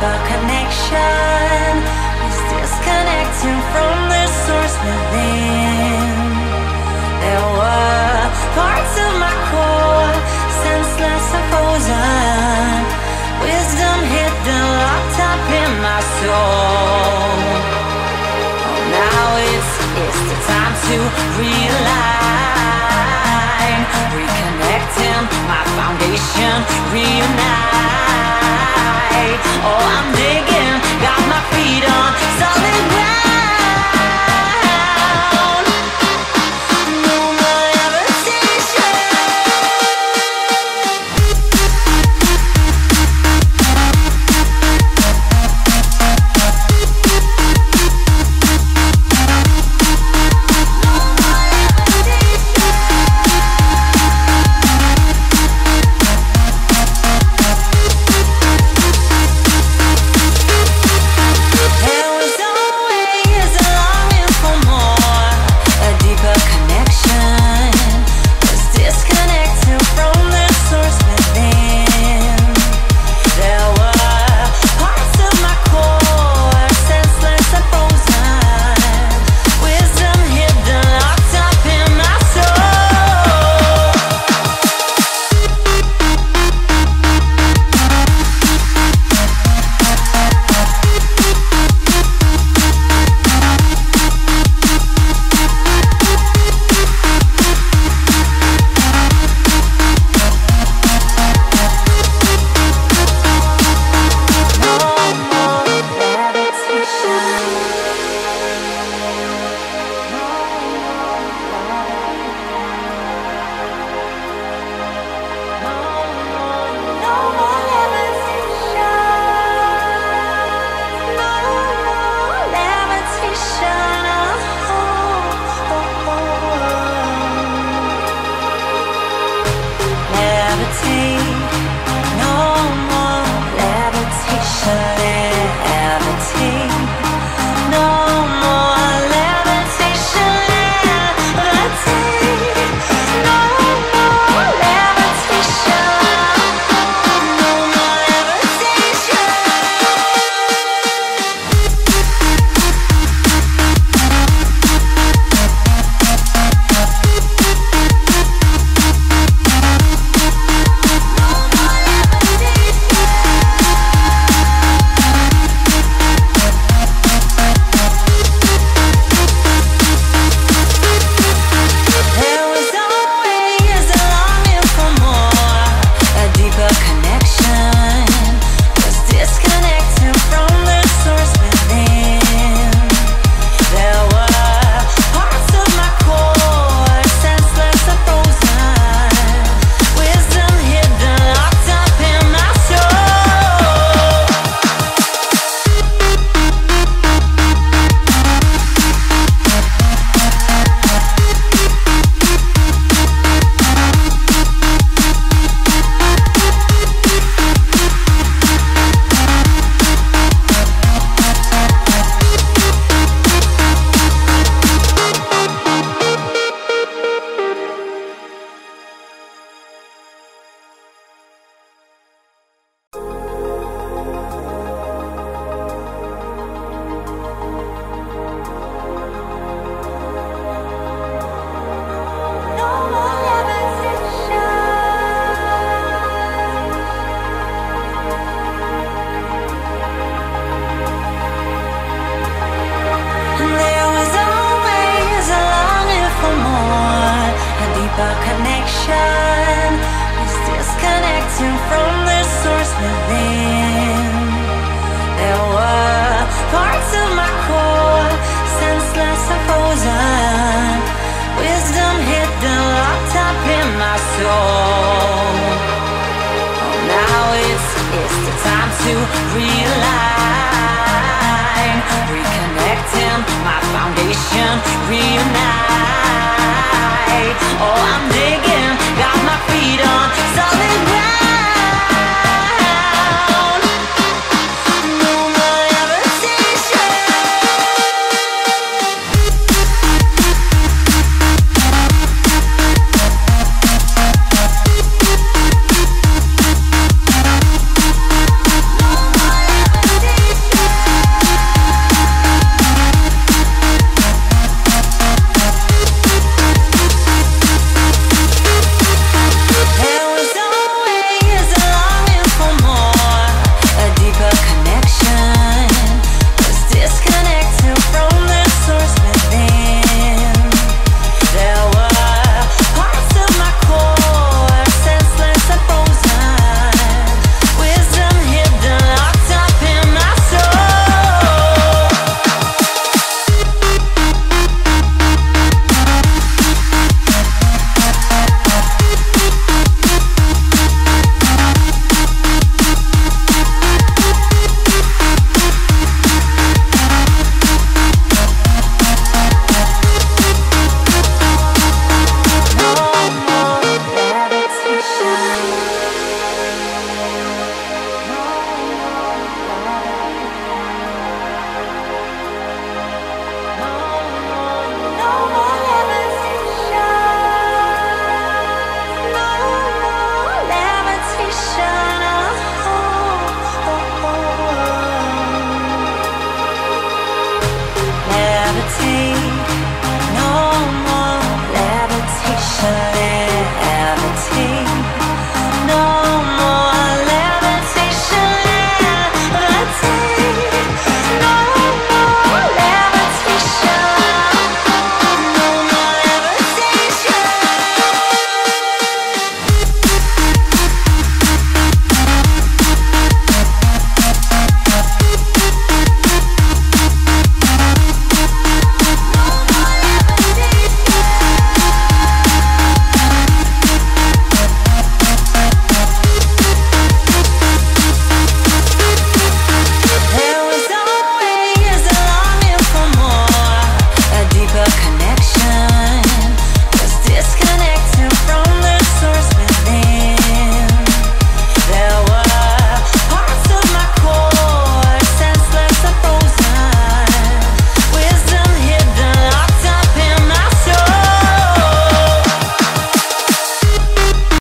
the connection is disconnecting from the source within. There were parts of my core senseless opposing. Wisdom hidden, locked up in my soul. Oh, now it's the time to realign, reconnecting my foundation, reunite. Oh, I'm digging, got my feet on solid ground. Reunite. Oh, I'm digging, got my feet on solid.